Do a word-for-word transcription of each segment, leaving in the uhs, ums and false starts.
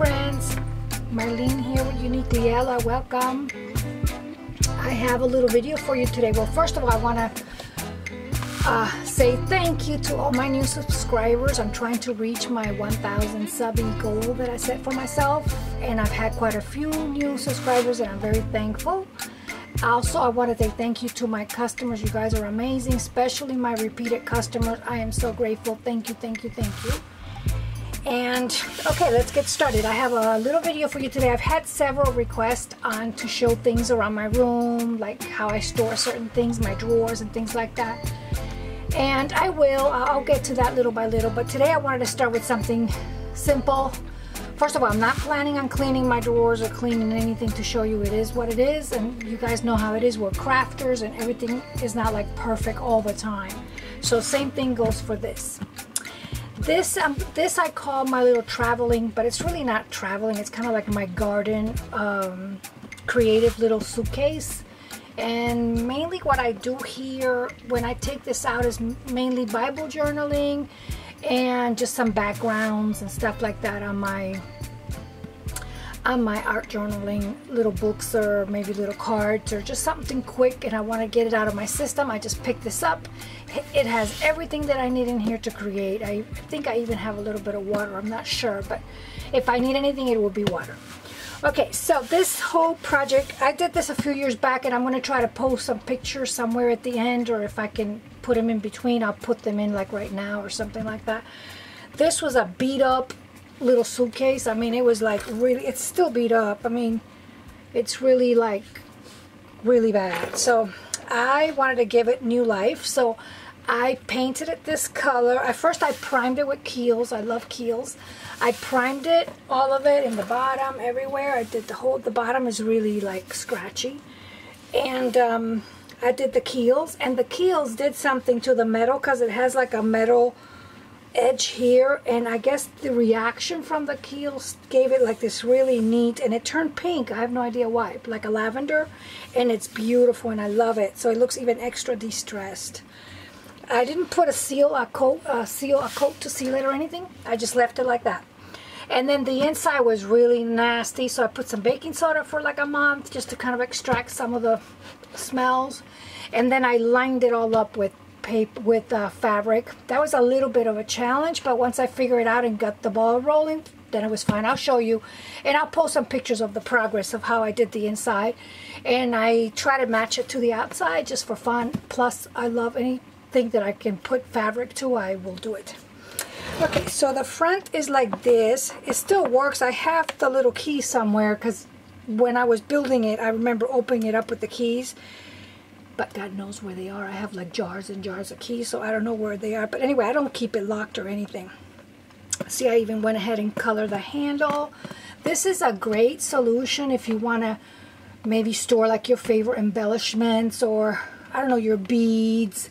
friends, Marlene here with Uniquely Ella. Welcome. I have a little video for you today. Well, first of all, I want to uh, say thank you to all my new subscribers. I'm trying to reach my one thousand subbing goal that I set for myself, and I've had quite a few new subscribers, and I'm very thankful. Also, I want to say thank you to my customers. You guys are amazing, especially my repeated customers. I am so grateful. Thank you, thank you, thank you. And okay, let's get started. I have a little video for you today. I've had several requests on to show things around my room, like how I store certain things, my drawers and things like that. And I will, I'll get to that little by little, but today I wanted to start with something simple. First of all, I'm not planning on cleaning my drawers or cleaning anything to show you. It is what it is, and you guys know how it is. We're crafters, and everything is not like perfect all the time. So same thing goes for this. This um, this I call my little traveling, but it's really not traveling. It's kind of like my garden um, creative little suitcase. And mainly what I do here when I take this out is mainly Bible journaling and just some backgrounds and stuff like that on my on my art journaling little books, or maybe little cards, or just something quick, and I want to get it out of my system. I just picked this up. It has everything that I need in here to create. I think I even have a little bit of water. I'm not sure, but if I need anything, it will be water. Okay, so this whole project, I did this a few years back, and I'm going to try to post some pictures somewhere at the end, or if I can put them in between, I'll put them in like right now or something like that. This was a beat up little suitcase. I mean, it was like really, it's still beat up. I mean, it's really like really bad. So I wanted to give it new life, so I painted it this color. At first I primed it with Kilz. I love Kilz. I primed it, all of it, in the bottom, everywhere. I did the whole, the bottom is really like scratchy, and um, I did the Kilz, and the Kilz did something to the metal because it has like a metal edge here, and I guess the reaction from the Kilz gave it like this really neat, and it turned pink. I have no idea why, like a lavender, and it's beautiful, and I love it. So it looks even extra distressed. I didn't put a seal, a coat, a seal, a coat to seal it or anything. I just left it like that. And then the inside was really nasty, so I put some baking soda for like a month just to kind of extract some of the smells, and then I lined it all up with paper, with uh, fabric. That was a little bit of a challenge, but once I figured it out and got the ball rolling, then it was fine. I'll show you, and I'll post some pictures of the progress of how I did the inside, and I try to match it to the outside just for fun. Plus, I love anything that I can put fabric to, I will do it. Okay, so the front is like this. It still works. I have the little key somewhere because when I was building it, I remember opening it up with the keys. But God knows where they are. I have like jars and jars of keys, so I don't know where they are. But anyway, I don't keep it locked or anything. See, I even went ahead and colored the handle. This is a great solution if you want to maybe store like your favorite embellishments, or I don't know, your beads,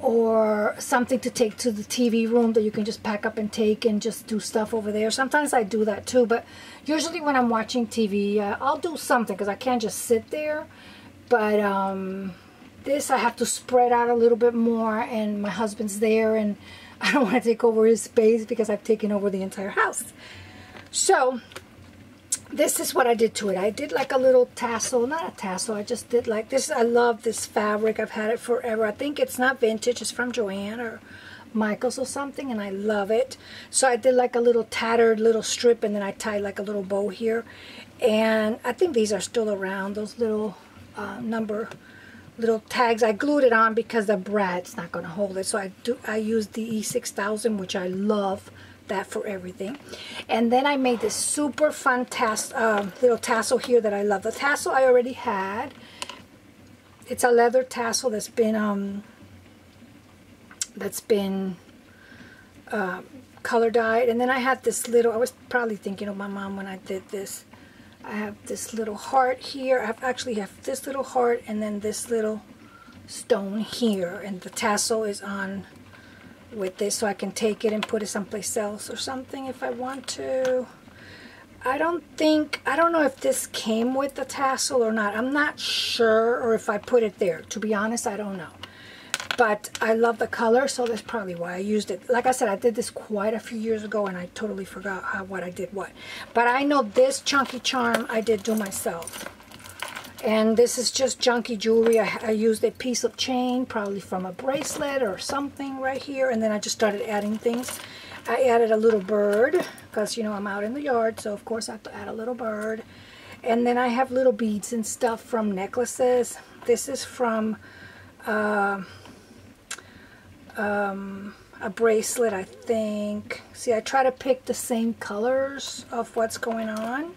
or something to take to the T V room that you can just pack up and take and just do stuff over there. Sometimes I do that too, but usually when I'm watching T V, uh, I'll do something because I can't just sit there. But um, this I have to spread out a little bit more, and my husband's there, and I don't want to take over his space because I've taken over the entire house. So this is what I did to it. I did like a little tassel, not a tassel, I just did like this. I love this fabric. I've had it forever. I think it's not vintage. It's from Joanne or Michaels or something, and I love it. So I did like a little tattered little strip, and then I tied like a little bow here. And I think these are still around, those little uh, number little tags. I glued it on because the brad's not going to hold it. So I do. I used the E six thousand, which I love that for everything. And then I made this super fun tass uh, little tassel here that I love. The tassel I already had. It's a leather tassel that's been um, that's been uh, color dyed. And then I had this little, I was probably thinking of my mom when I did this. I have this little heart here. I actually have this little heart, and then this little stone here, and the tassel is on with this, so I can take it and put it someplace else or something if I want to. I don't think, I don't know if this came with the tassel or not. I'm not sure, or if I put it there. To be honest, I don't know. but I love the color, so that's probably why I used it. Like I said, I did this quite a few years ago, and I totally forgot how, what I did what. But I know this chunky charm I did do myself. And this is just junky jewelry. I, I used a piece of chain, probably from a bracelet or something right here, and then I just started adding things. I added a little bird, because, you know, I'm out in the yard, so of course I have to add a little bird. And then I have little beads and stuff from necklaces. This is from uh, um, a bracelet, I think. See, I try to pick the same colors of what's going on.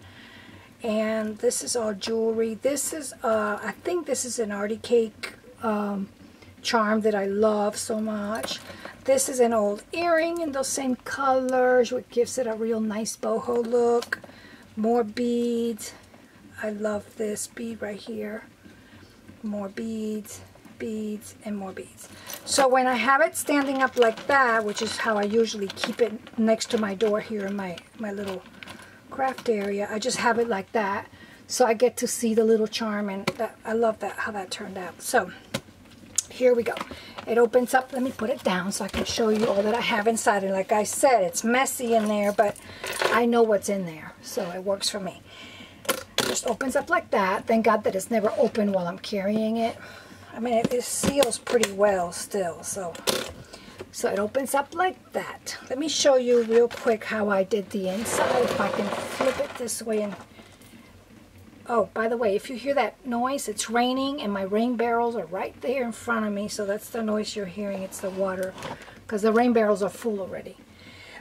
And this is all jewelry. This is, uh, I think this is an Artie Cake um, charm that I love so much. This is an old earring in those same colors, which gives it a real nice boho look. More beads. I love this bead right here. More beads, beads, and more beads. So when I have it standing up like that, which is how I usually keep it next to my door here in my, my little craft area, I just have it like that, so I get to see the little charm, and that, I love that, how that turned out. So here we go. It opens up. Let me put it down so I can show you all that I have inside. And like I said, it's messy in there, but I know what's in there, so it works for me. It just opens up like that. Thank God that it's never open while I'm carrying it. I mean, it, it seals pretty well still, so So it opens up like that. Let me show you real quick how I did the inside. If I can flip it this way and... Oh, by the way, if you hear that noise, it's raining, and my rain barrels are right there in front of me, so that's the noise you're hearing. It's the water, because the rain barrels are full already.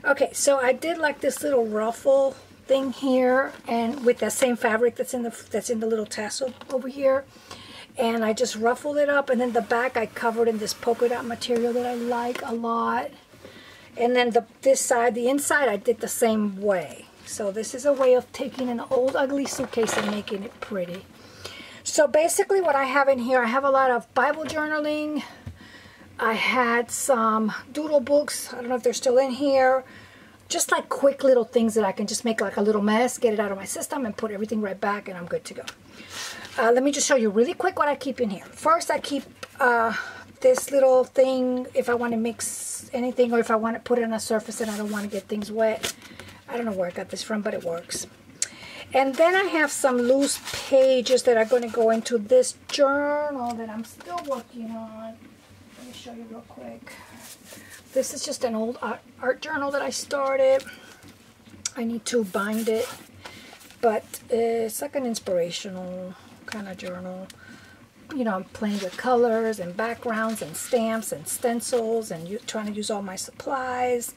Okay, so I did like this little ruffle thing here, and with that same fabric that's in the, that's in the little tassel over here. And I just ruffled it up, and then the back I covered in this polka dot material that I like a lot. And then the, this side, the inside, I did the same way. So this is a way of taking an old ugly suitcase and making it pretty. So basically what I have in here, I have a lot of Bible journaling. I had some doodle books. I don't know if they're still in here. Just like quick little things that I can just make like a little mess, get it out of my system, and put everything right back, and I'm good to go. Uh, let me just show you really quick what I keep in here. First, I keep uh, this little thing if I want to mix anything, or if I want to put it on a surface and I don't want to get things wet. I don't know where I got this from, but it works. And then I have some loose pages that are going to go into this journal that I'm still working on. Let me show you real quick. This is just an old art, art journal that I started. I need to bind it, but uh, it's like an inspirational kind of journal. You know, I'm playing with colors and backgrounds and stamps and stencils, and you, trying to use all my supplies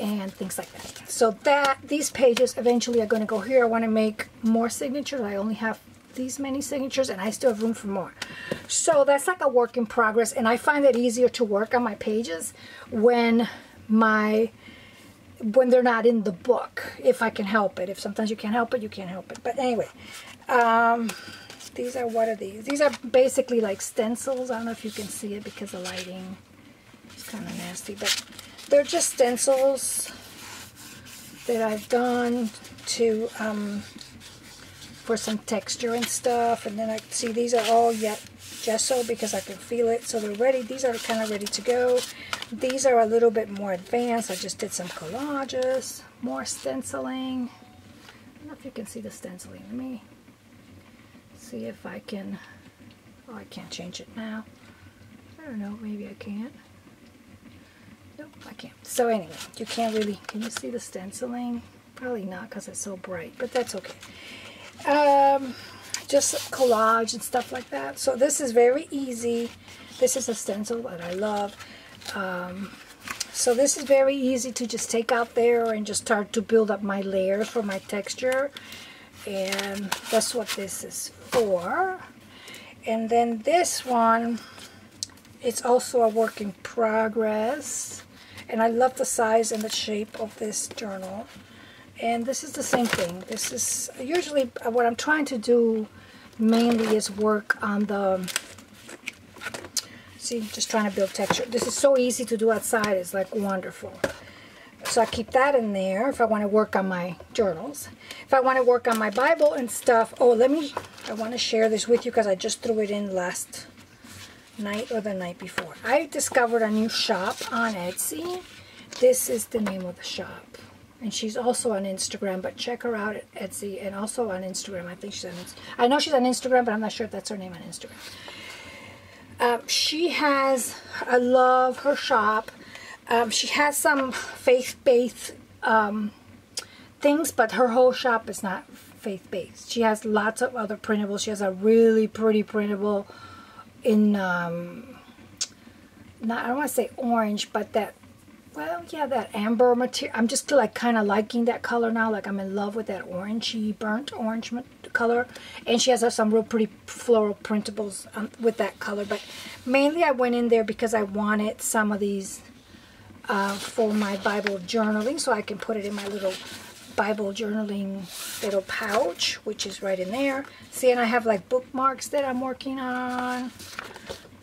and things like that. So that these pages eventually are going to go here. I want to make more signatures. I only have these many signatures, and I still have room for more. So that's like a work in progress, and I find it easier to work on my pages when my when they're not in the book, if I can help it. If sometimes you can't help it, you can't help it. But anyway, um, these are, what are these? These are basically like stencils. I don't know if you can see it because the lighting is kind of nasty, but they're just stencils that I've done to um, for some texture and stuff. And then I see these are all yet gesso because I can feel it, so they're ready. These are kind of ready to go. These are a little bit more advanced. I just did some collages, more stenciling. I don't know if you can see the stenciling. Let me see if I can. Oh, I can't change it now. I don't know. Maybe I can't. Nope, I can't. So anyway, you can't really. Can you see the stenciling? Probably not because it's so bright, but that's okay. Um, just collage and stuff like that. So this is very easy. This is a stencil that I love. Um, so this is very easy to just take out there and just start to build up my layers for my texture. And that's what this is for. And then this one, it's also a work in progress. And I love the size and the shape of this journal. And this is the same thing. This is usually what I'm trying to do mainly is work on the, see, just trying to build texture. This is so easy to do outside. It's like wonderful. So I keep that in there if I want to work on my journals. If I want to work on my Bible and stuff, oh, let me, I want to share this with you because I just threw it in last night or the night before. I discovered a new shop on Etsy. This is the name of the shop. And she's also on Instagram, but check her out at Etsy and also on Instagram. I think she's on Instagram. I know she's on Instagram, but I'm not sure if that's her name on Instagram. Um, she has, I love her shop. Um, she has some faith-based um, things, but her whole shop is not faith-based. She has lots of other printables. She has a really pretty printable in, um, not, I don't want to say orange, but that, well, yeah, that amber material. I'm just like kind of liking that color now. Like I'm in love with that orangey, burnt orange color. And she has some real pretty floral printables um, with that color. But mainly I went in there because I wanted some of these uh, for my Bible journaling. So I can put it in my little Bible journaling little pouch, which is right in there. See, and I have like bookmarks that I'm working on.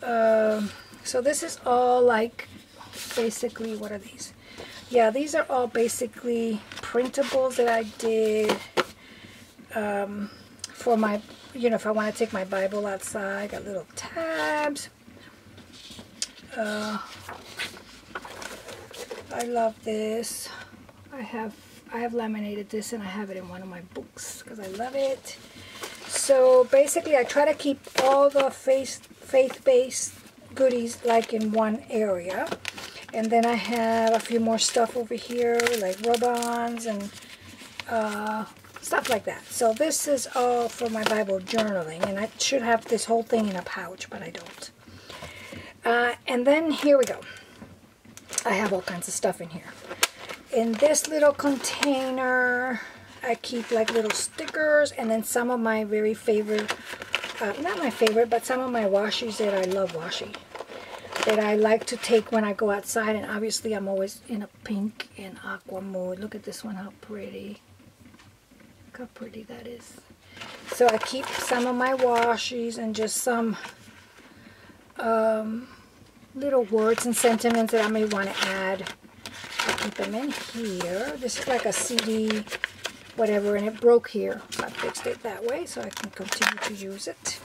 Uh, so this is all like... basically, what are these? Yeah, these are all basically printables that I did um, for my, you know, if I want to take my Bible outside. Got little tabs. Uh, I love this. I have I have laminated this and I have it in one of my books because I love it. So basically, I try to keep all the faith faith-based goodies like in one area. And then I have a few more stuff over here, like rub-ons and uh, stuff like that. So this is all for my Bible journaling. And I should have this whole thing in a pouch, but I don't. Uh, and then here we go. I have all kinds of stuff in here. In this little container, I keep like little stickers. And then some of my very favorite, uh, not my favorite, but some of my washies that I love washi. That I like to take when I go outside, and obviously I'm always in a pink and aqua mood. Look at this one, how pretty. Look how pretty that is. So I keep some of my washies and just some um, little words and sentiments that I may want to add. I keep them in here. This is like a C D, whatever, and it broke here. So I fixed it that way so I can continue to use it.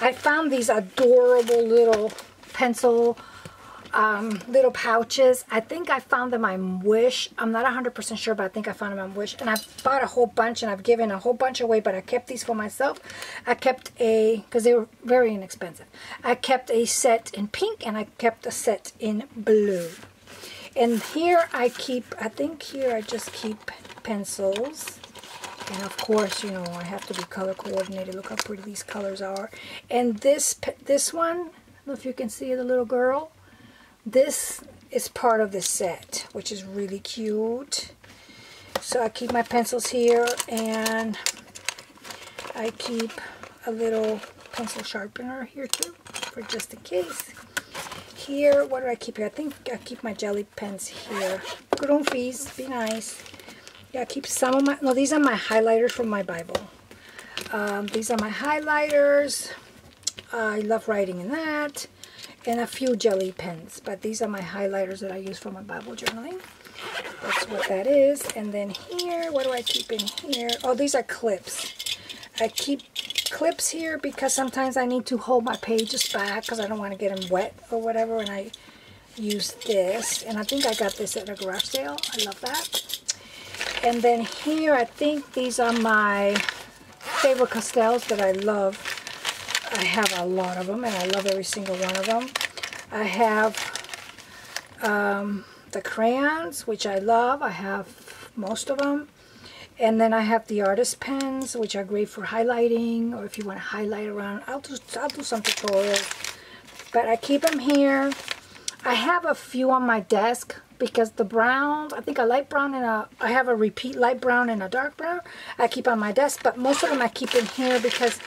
I found these adorable little pencil um, little pouches. I think I found them on Wish. I'm not one hundred percent sure, but I think I found them on Wish. And I've bought a whole bunch, and I've given a whole bunch away, but I kept these for myself. I kept a, because they were very inexpensive, I kept a set in pink, and I kept a set in blue. And here I keep, I think here I just keep pencils. And of course, you know, I have to be color coordinated. Look how pretty these colors are. And this, this one, if you can see the little girl, this is part of the set, which is really cute. So I keep my pencils here, and I keep a little pencil sharpener here too, for just in case. Here, what do I keep here? I think I keep my jelly pens here. Grumpy's, be nice. Yeah, I keep some of my, no, these are my highlighters from my Bible. Um, these are my highlighters. I love writing in that, and a few jelly pens, but these are my highlighters that I use for my Bible journaling. That's what that is. And then here, what do I keep in here? Oh, these are clips. I keep clips here because sometimes I need to hold my pages back because I don't want to get them wet or whatever, and I use this. And I think I got this at a garage sale. I love that. And then here, I think these are my Faber-Castells that I love. I have a lot of them, and I love every single one of them. I have um, the crayons, which I love. I have most of them. And then I have the artist pens, which are great for highlighting, or if you want to highlight around. I'll do, I'll do some tutorials. But I keep them here. I have a few on my desk because the browns, I think a light brown and a, I have a repeat light brown and a dark brown I keep on my desk, but most of them I keep in here because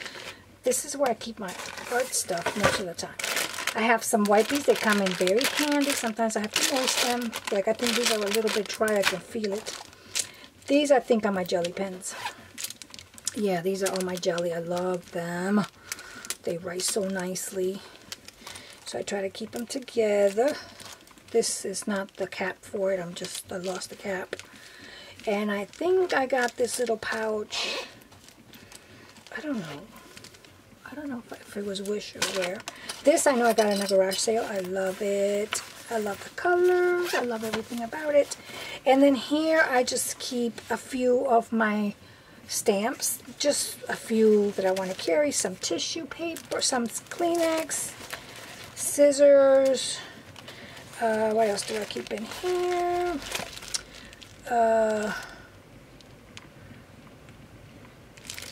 this is where I keep my art stuff most of the time. I have some wipies. They come in very handy. Sometimes I have to wash them. Like I think these are a little bit dry. I can feel it. These I think are my jelly pens. Yeah, these are all my jelly. I love them. They write so nicely. So I try to keep them together. This is not the cap for it. I'm just, I lost the cap. And I think I got this little pouch. I don't know. I don't know if, if it was Wish or where. This I know I got in a garage sale. I love it. I love the color. I love everything about it. And then here I just keep a few of my stamps. Just a few that I want to carry. Some tissue paper, some Kleenex, scissors. Uh, what else do I keep in here? Uh,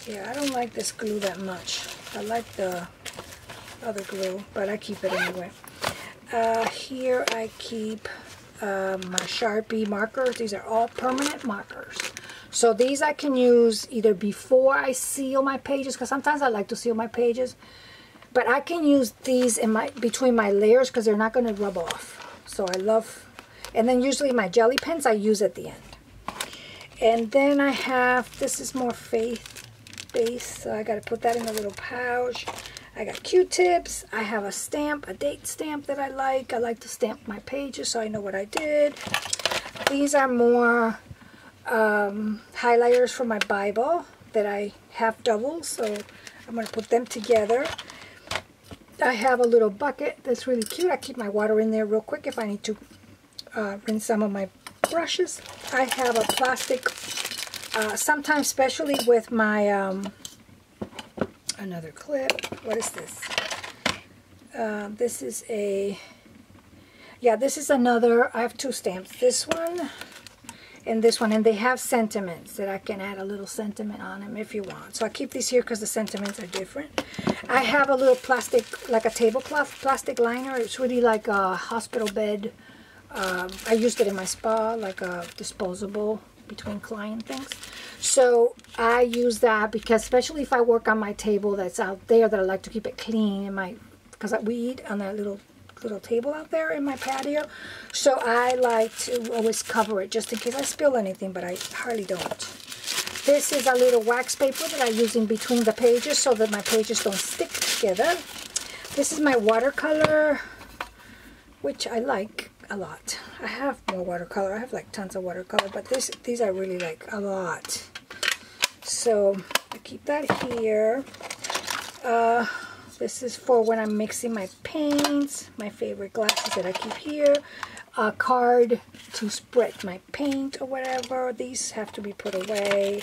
yeah, I don't like this glue that much. I like the other glue, but I keep it anyway. Uh, here I keep uh, my Sharpie markers. These are all permanent markers. So these I can use either before I seal my pages, because sometimes I like to seal my pages. But I can use these in my between my layers because they're not going to rub off. So I love, and then usually my jelly pens I use at the end. And then I have, this is more faith-based, so I got to put that in a little pouch. I got Q-tips. I have a stamp, a date stamp that I like. I like to stamp my pages so I know what I did. These are more um, highlighters from my Bible that I have double, so I'm going to put them together. I have a little bucket that's really cute. I keep my water in there real quick if I need to uh, rinse some of my brushes. I have a plastic, uh, sometimes especially with my, um, another clip. What is this? Uh, this is a, yeah, this is another, I have two stamps. This one and this one. And they have sentiments that I can add a little sentiment on them if you want. So I keep these here because the sentiments are different. I have a little plastic, like a tablecloth plastic liner. It's really like a hospital bed. Um, I used it in my spa, like a disposable between client things. So I use that because especially if I work on my table that's out there, that I like to keep it clean in my, because we eat on that little little table out there in my patio. So I like to always cover it just in case I spill anything, but I hardly don't. This is a little wax paper that I use in between the pages so that my pages don't stick together. This is my watercolor, which I like a lot. I have more watercolor. I have like tons of watercolor, but this these I really like a lot. So I keep that here. Uh, this is for when I'm mixing my paints, my favorite glasses that I keep here. A card to spread my paint or whatever. These have to be put away.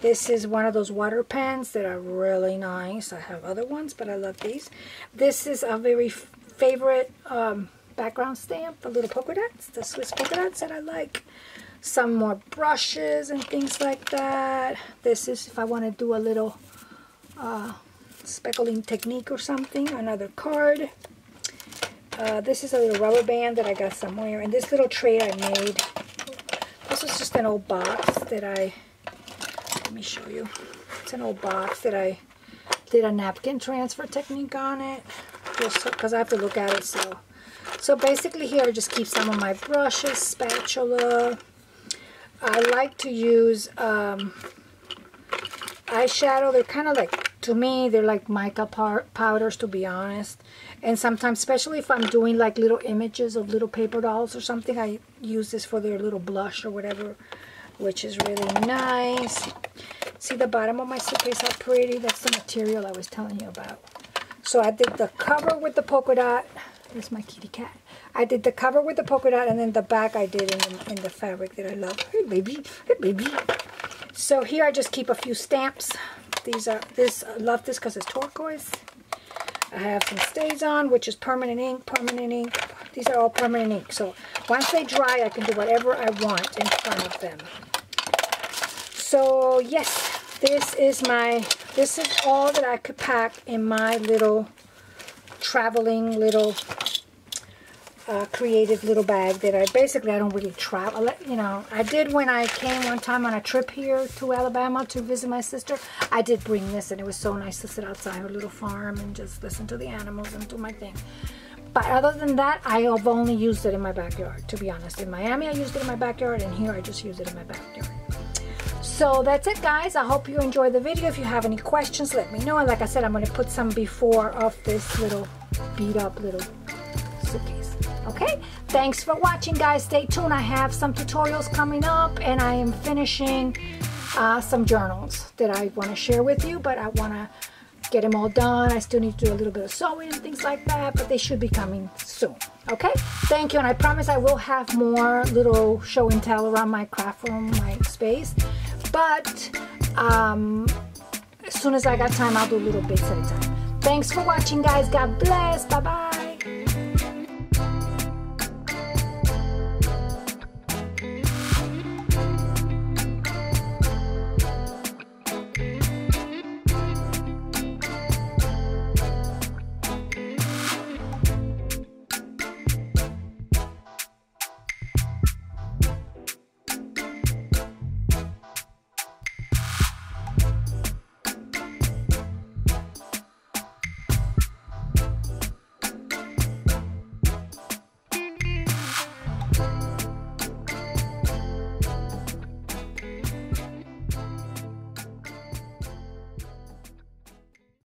This is one of those water pens that are really nice. I have other ones, but I love these. This is a very favorite um, background stamp, the little polka dots, the Swiss polka dots that I like. Some more brushes and things like that. This is if I want to do a little uh, speckling technique or something. Another card. Uh, this is a little rubber band that I got somewhere, and this little tray I made. This is just an old box that I, let me show you. It's an old box that I did a napkin transfer technique on it, just because I have to look at it. So, so basically here I just keep some of my brushes, spatula. I like to use um, eyeshadow. They're kind of like, to me, they're like mica powders, to be honest. And sometimes, especially if I'm doing like little images of little paper dolls or something, I use this for their little blush or whatever, which is really nice. See the bottom of my suitcase, how pretty. That's the material I was telling you about. So I did the cover with the polka dot. There's my kitty cat. I did the cover with the polka dot, and then the back I did in the, in the fabric that I love. Hey, baby. Hey, baby. So here I just keep a few stamps. These are, this, I love this because it's turquoise. I have some Stazon, which is permanent ink, permanent ink. These are all permanent ink. So once they dry, I can do whatever I want in front of them. So yes, this is my, this is all that I could pack in my little traveling little uh, creative little bag that I basically, I don't really travel, you know. I did when I came one time on a trip here to Alabama to visit my sister. I did bring this, and it was so nice to sit outside her little farm and just listen to the animals and do my thing. But other than that, I have only used it in my backyard, to be honest. In Miami, I used it in my backyard, and here I just use it in my backyard. So that's it, guys. I hope you enjoyed the video. If you have any questions, let me know. And like I said, I'm going to put some before of this little beat up little suitcase. Okay, thanks for watching, guys. Stay tuned. I have some tutorials coming up, and I am finishing uh, some journals that I want to share with you, but I want to get them all done. I still need to do a little bit of sewing and things like that, but they should be coming soon. Okay, thank you, and I promise I will have more little show and tell around my craft room, my space, but um, as soon as I got time, I'll do little bits at a time. Thanks for watching, guys. God bless. Bye-bye.